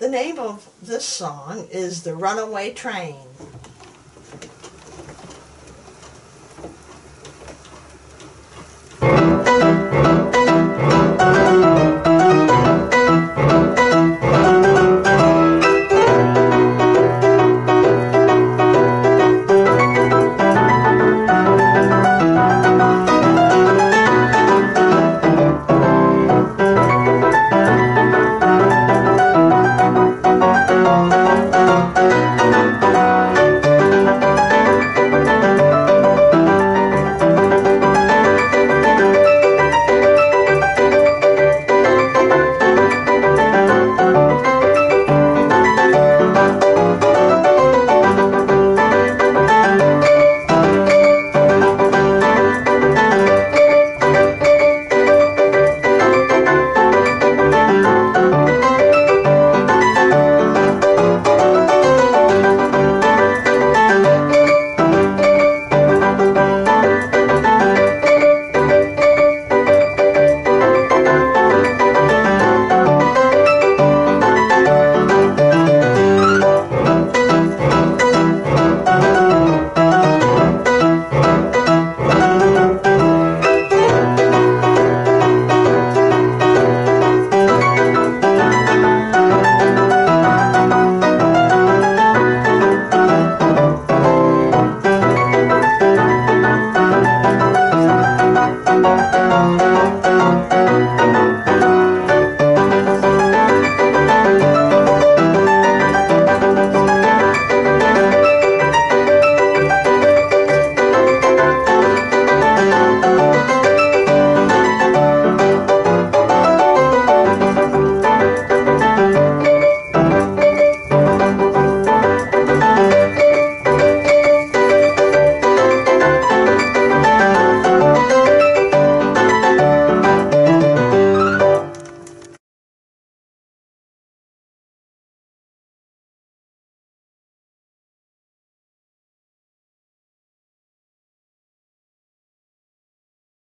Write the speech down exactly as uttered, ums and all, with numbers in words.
The name of this song is The Runaway Train. Thank you.